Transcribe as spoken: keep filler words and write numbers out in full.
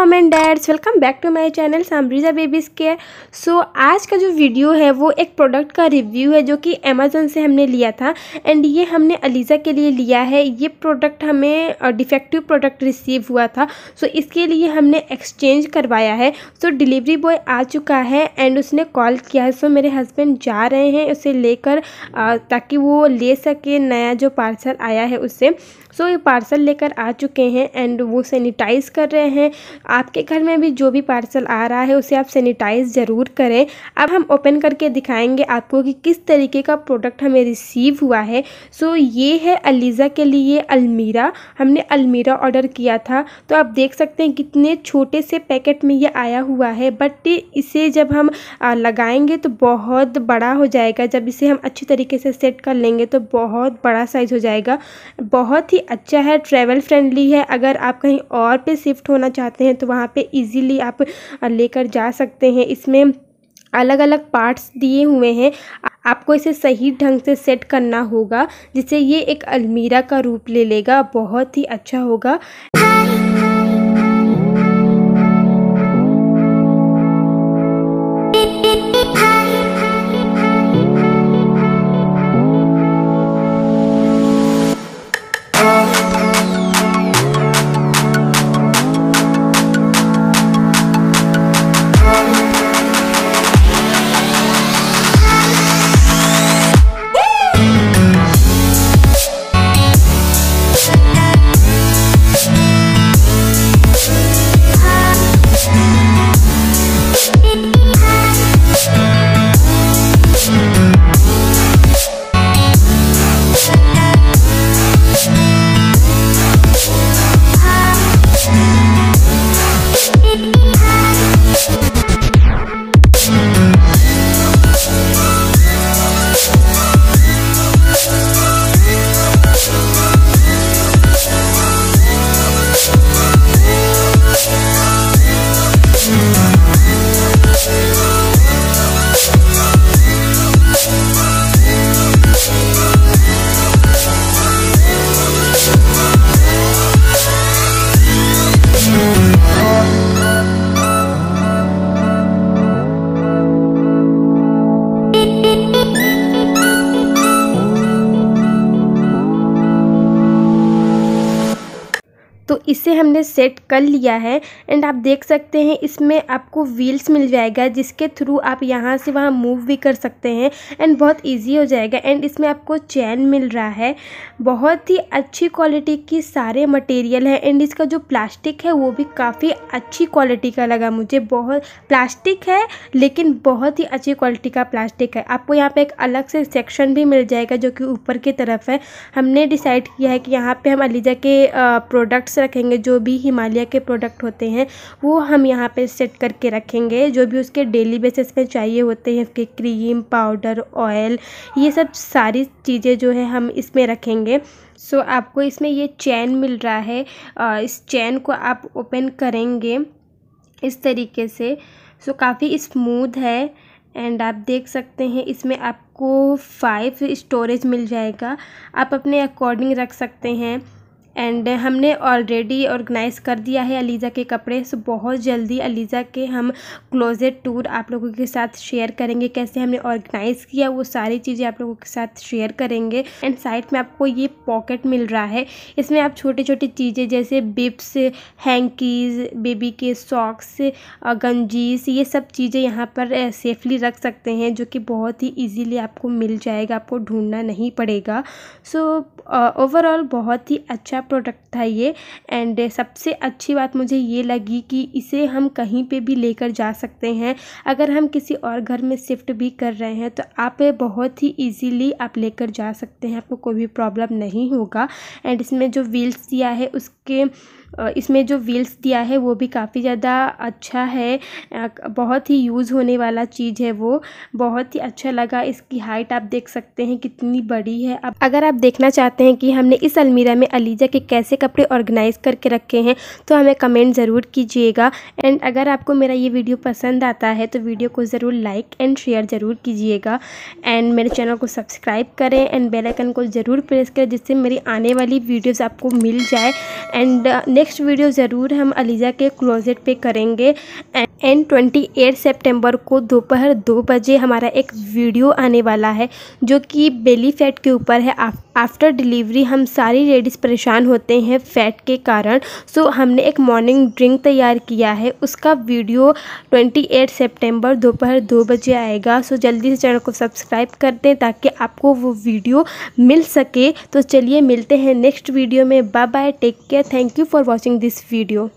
Mom and dads, welcome back to my channel समरीजा babies care. So आज का जो video है वो एक प्रोडक्ट का रिव्यू है जो कि अमेज़न से हमने लिया था एंड ये हमने अलीज़ा के लिए लिया है। ये प्रोडक्ट हमें डिफेक्टिव प्रोडक्ट रिसीव हुआ था, सो so, इसके लिए हमने एक्सचेंज करवाया है। सो so, डिलीवरी बॉय आ चुका है एंड उसने कॉल किया है। सो so, मेरे हस्बैंड जा रहे हैं उसे लेकर ताकि वो ले सके नया जो पार्सल आया है उससे। सो so, ये पार्सल लेकर आ चुके हैं एंड वो सैनिटाइज कर रहे हैं। आपके घर में भी जो भी पार्सल आ रहा है उसे आप सैनिटाइज ज़रूर करें। अब हम ओपन करके दिखाएंगे आपको कि किस तरीके का प्रोडक्ट हमें रिसीव हुआ है। सो ये है अलीज़ा के लिए अलमीरा। हमने अलमीरा ऑर्डर किया था, तो आप देख सकते हैं कितने छोटे से पैकेट में ये आया हुआ है, बट इसे जब हम लगाएंगे तो बहुत बड़ा हो जाएगा। जब इसे हम अच्छी तरीके से सेट कर लेंगे तो बहुत बड़ा साइज़ हो जाएगा। बहुत ही अच्छा है, ट्रैवल फ्रेंडली है। अगर आप कहीं और पे शिफ्ट होना चाहते हैं तो वहाँ पे इजीली आप लेकर जा सकते हैं। इसमें अलग अलग पार्ट्स दिए हुए हैं, आपको इसे सही ढंग से सेट करना होगा जिससे ये एक अलमीरा का रूप ले लेगा। बहुत ही अच्छा होगा। तो इसे हमने सेट कर लिया है एंड आप देख सकते हैं इसमें आपको व्हील्स मिल जाएगा जिसके थ्रू आप यहाँ से वहाँ मूव भी कर सकते हैं एंड बहुत इजी हो जाएगा। एंड इसमें आपको चैन मिल रहा है। बहुत ही अच्छी क्वालिटी की सारे मटेरियल है एंड इसका जो प्लास्टिक है वो भी काफ़ी अच्छी क्वालिटी का लगा मुझे। बहुत प्लास्टिक है लेकिन बहुत ही अच्छी क्वालिटी का प्लास्टिक है। आपको यहाँ पर एक अलग से सेक्शन भी मिल जाएगा जो कि ऊपर की तरफ है। हमने डिसाइड किया है कि यहाँ पर हम अलीज़ा के प्रोडक्ट्स रखेंगे, जो भी हिमालय के प्रोडक्ट होते हैं वो हम यहाँ पे सेट करके रखेंगे। जो भी उसके डेली बेसिस पे चाहिए होते हैं, उसके क्रीम, पाउडर, ऑयल, ये सब सारी चीज़ें जो है हम इसमें रखेंगे। सो so, आपको इसमें ये चैन मिल रहा है। इस चैन को आप ओपन करेंगे इस तरीके से। सो so, काफ़ी स्मूथ है एंड आप देख सकते हैं इसमें आपको फाइव स्टोरेज मिल जाएगा। आप अपने अकॉर्डिंग रख सकते हैं एंड हमने ऑलरेडी ऑर्गेनाइज कर दिया है अलीज़ा के कपड़े। सो बहुत जल्दी अलीज़ा के हम क्लोजेट टूर आप लोगों के साथ शेयर करेंगे, कैसे हमने ऑर्गेनाइज़ किया वो सारी चीज़ें आप लोगों के साथ शेयर करेंगे। एंड साइड में आपको ये पॉकेट मिल रहा है, इसमें आप छोटी छोटी चीज़ें जैसे बिप्स, हैंकीज़, बेबी के सॉक्स, गंजीस, ये सब चीज़ें यहाँ पर सेफली रख सकते हैं जो कि बहुत ही ईजीली आपको मिल जाएगा, आपको ढूँढना नहीं पड़ेगा। सो ओवरऑल बहुत ही अच्छा प्रोडक्ट था ये। एंड सबसे अच्छी बात मुझे ये लगी कि इसे हम कहीं पे भी लेकर जा सकते हैं। अगर हम किसी और घर में शिफ्ट भी कर रहे हैं तो आप बहुत ही इजीली आप लेकर जा सकते हैं, आपको कोई भी प्रॉब्लम नहीं होगा। एंड इसमें जो व्हील्स दिया है उसके इसमें जो व्हील्स दिया है वो भी काफ़ी ज़्यादा अच्छा है, बहुत ही यूज़ होने वाला चीज़ है वो। बहुत ही अच्छा लगा। इसकी हाइट आप देख सकते हैं कितनी बड़ी है। अब अगर आप देखना चाहते हैं कि हमने इस अलमीरा में अलीज़ा के कैसे कपड़े ऑर्गेनाइज़ करके रखे हैं तो हमें कमेंट ज़रूर कीजिएगा। एंड अगर आपको मेरा ये वीडियो पसंद आता है तो वीडियो को ज़रूर लाइक एंड शेयर ज़रूर कीजिएगा एंड मेरे चैनल को सब्सक्राइब करें एंड बेल आइकन को ज़रूर प्रेस करें जिससे मेरी आने वाली वीडियोज़ आपको मिल जाए। एंड नेक्स्ट वीडियो ज़रूर हम अलीज़ा के क्लोजेट पे करेंगे एंड अट्ठाईस सितंबर को दोपहर दो बजे हमारा एक वीडियो आने वाला है जो कि बेली फैट के ऊपर है। आफ्टर डिलीवरी हम सारी लेडीज़ परेशान होते हैं फैट के कारण, सो हमने एक मॉर्निंग ड्रिंक तैयार किया है, उसका वीडियो अट्ठाईस सितंबर दोपहर दो बजे आएगा। सो जल्दी से चैनल को सब्सक्राइब कर दें ताकि आपको वो वीडियो मिल सके। तो चलिए मिलते हैं नेक्स्ट वीडियो में। Bye bye, take care, thank you for watching this video.